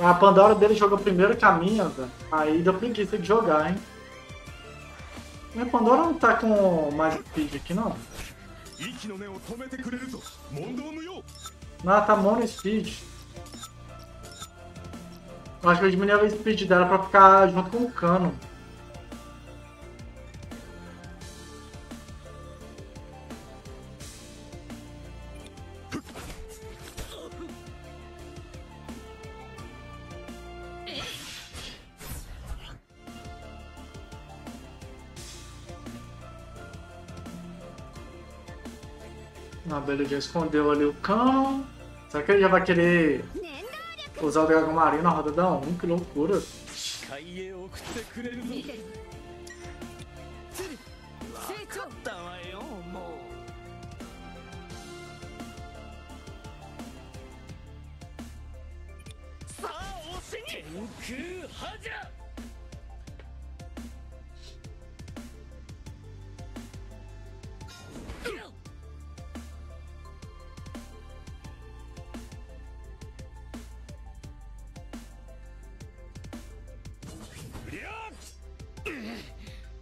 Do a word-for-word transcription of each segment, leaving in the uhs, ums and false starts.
A Pandora dele jogou primeiro caminho, aí deu preguiça de jogar, hein? Minha Pandora não tá com mais speed aqui, não. Não, tá mono speed. Eu acho que eu diminui a speed dela pra ficar junto com o Kano. A Bela já escondeu ali o Kano. Será que ele já vai querer usar o Dragão Marinho na roda da um? Que loucura!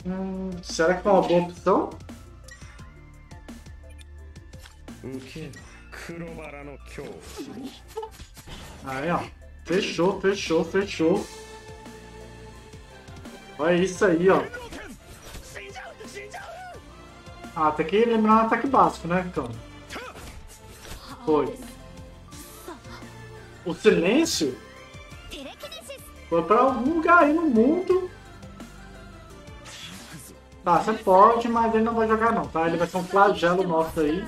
Hum, será que foi uma boa opção? Aí, ó. Fechou, fechou, fechou. Olha isso aí, ó. Ah, tem que eliminar um ataque básico, né, então? Foi. O silêncio foi pra algum lugar aí no mundo. Tá, você pode, mas ele não vai jogar não, tá? Ele vai ser um flagelo nosso aí.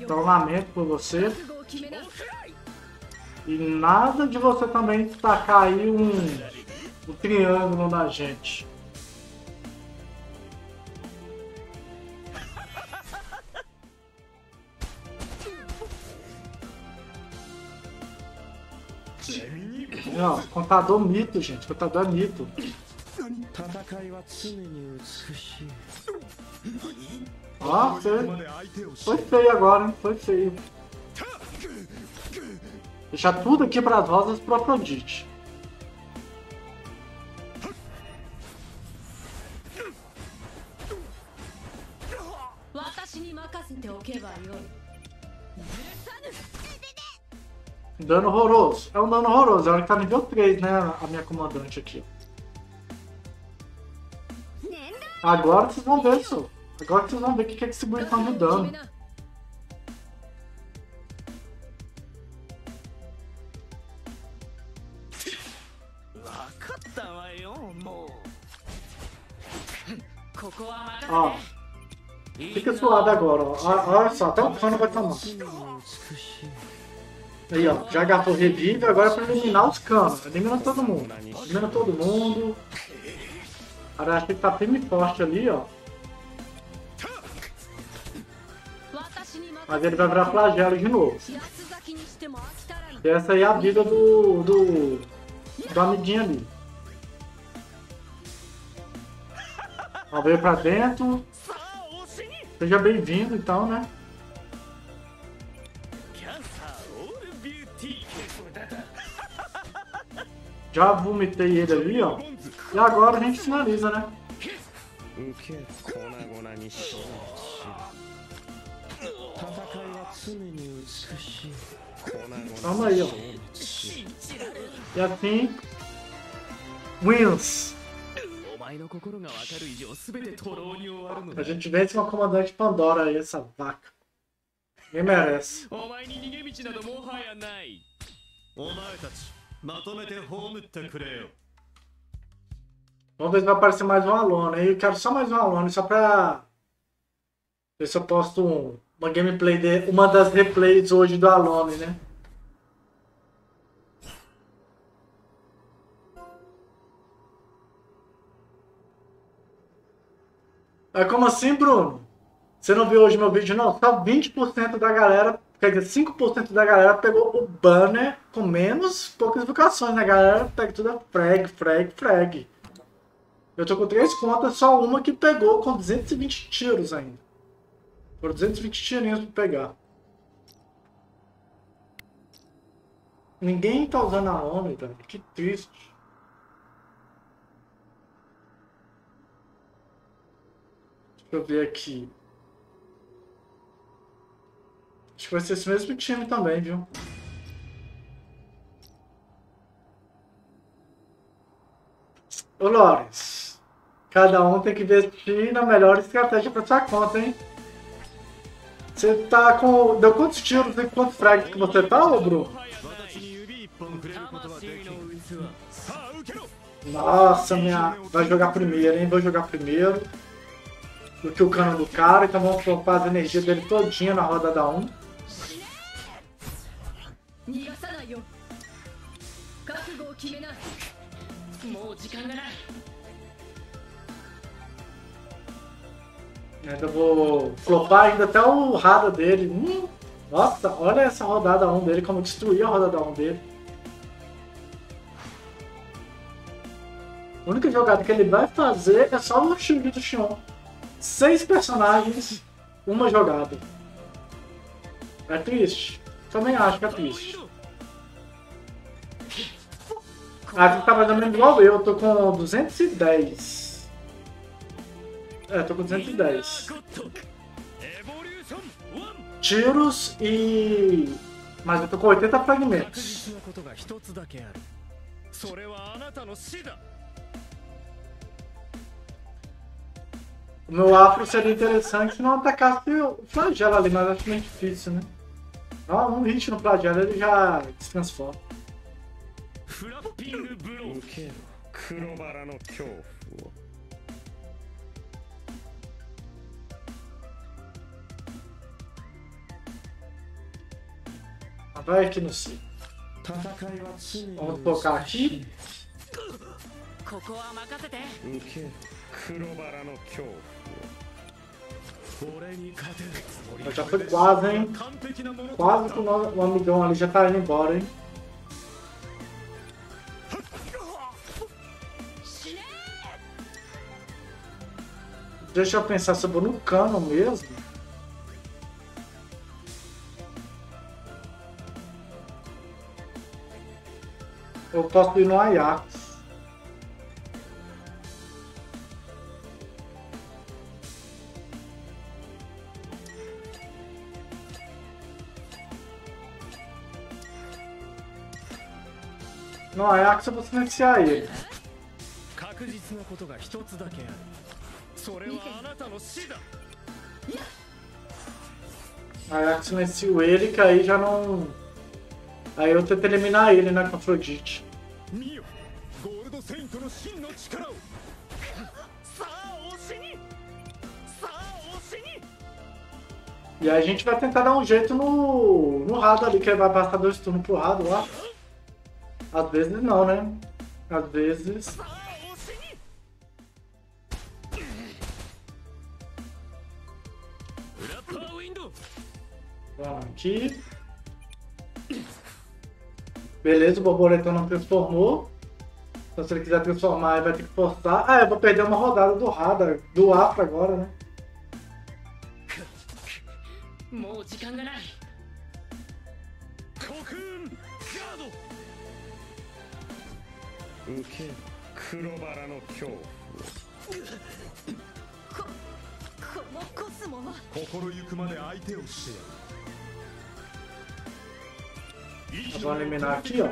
Então lamento por você. E nada de você também tacar aí um, um triângulo na gente. Não, contador mito, gente. Contador é mito. Ó, oh, você... foi feio agora, hein? Foi feio. Deixar tudo aqui para as rosas pro Afrodite. Dano horroroso. É um dano horroroso. Ela que tá nível três, né? A minha comandante aqui. Agora vocês vão ver isso. Agora vocês vão ver o que, que esse burro tá mudando. Ó. Fica do lado agora, ó. Olha só, até o Kano vai tomar. Aí, ó. Já agarrou o revive, agora é pra eliminar os Kanos. Elimina todo mundo. Elimina todo mundo. Agora acho que tá firme e forte ali, ó. Mas ele vai virar flagelo de novo. E essa aí é a vida do... do... do amiguinho ali. Ó, veio pra dentro. Seja bem-vindo, então, né? Já vomitei ele ali, ó. E agora a gente finaliza, né? Calma aí, ó. E assim... wins! A gente vence uma comandante Pandora aí, essa vaca. Ninguém merece. Vamos ver se vai aparecer mais um aluno. Eu quero só mais um aluno, só pra ver se eu posto uma gameplay de uma das replays hoje do Alone, né? É como assim, Bruno? Você não viu hoje meu vídeo, não? Só vinte por cento da galera, quer dizer, cinco por cento da galera pegou o banner com menos poucas vocações, né? A galera pega tudo a frag, frag, frag. Eu tô com três contas, só uma que pegou com duzentos e vinte tiros ainda. Foram duzentos e vinte tirinhas pra pegar. Ninguém tá usando a Ômega, que triste. Deixa eu ver aqui. Acho que vai ser esse mesmo time também, viu? Ô, Lawrence, cada um tem que investir na melhor estratégia pra sua conta, hein? Você tá com... Deu quantos tiros e quantos frags que você tá, ô, Bruno? Nossa, minha... Vai jogar primeiro, hein? Vou jogar primeiro do que o cano do cara, então vamos poupar as energias dele todinha na roda da um. Ainda vou flopar ainda até o Hada dele. Hum, nossa, olha essa rodada um dele, como destruiu a rodada um dele. A única jogada que ele vai fazer é só o Shuri do Xion. Seis personagens, uma jogada. É triste? Também acho que é triste. Ah, tu tá mais ou menos igual eu, eu tô com duzentos e dez. É, tô com duzentos e dez. Tiros e... Mas eu tô com oitenta fragmentos. O meu afro seria interessante se não atacasse o flagelo ali, mas acho que é difícil, né? Não, um hit no flagelo ele já se transforma. Vai aqui no C. Vamos focar aqui. Já foi quase, hein? Quase que o amigão ali já tá indo embora, hein? Deixa eu pensar se eu vou no Kano mesmo. Eu posso ir no Ajax. No Ajax eu vou silenciar ele. Aí eu silencio ele, que aí já não... Aí eu tento eliminar ele, né, com a Afrodite. E aí a gente vai tentar dar um jeito no... No Hada ali, que vai passar dois turnos pro Hada lá. Às vezes não, né? Às vezes... Aqui. Beleza, o borboletão não transformou. Então, se ele quiser transformar, ele vai ter que forçar. Ah, eu vou perder uma rodada do Hada, do Afro agora, né? Vamos eliminar aqui, ó.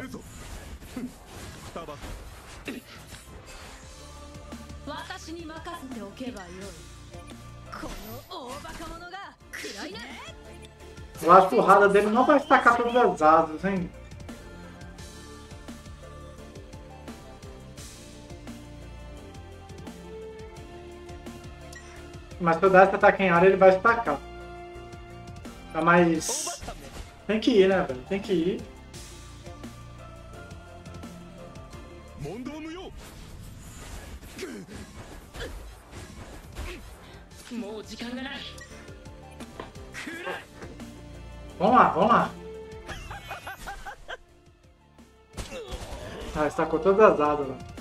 A surrada dele não vai destacar todas as asas, hein? Mas se eu dar esse ataque em área, ele vai destacar. Tá mais... Tem que ir, né, velho? Tem que ir. Vamos lá, vamos lá. Ah, estacou todas as asas, velho.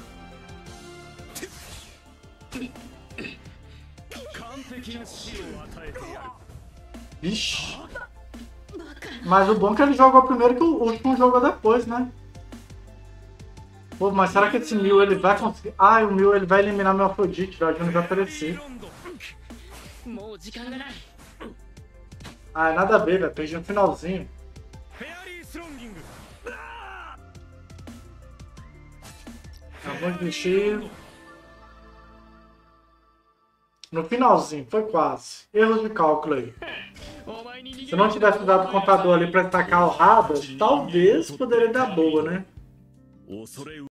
Ixi. Mas o bom é que ele jogou primeiro que o último jogou depois, né? Pô, mas será que esse Mew ele vai conseguir... Ah, o Mew ele vai eliminar meu Afrodite, velho. Ele vai aparecer. Ah, nada a ver, velho. Perdi no finalzinho. Alguns bichinhos. No finalzinho, foi quase. Erro de cálculo aí. Se não tivesse dado o contador ali pra atacar o Hada, talvez poderia dar boa, né?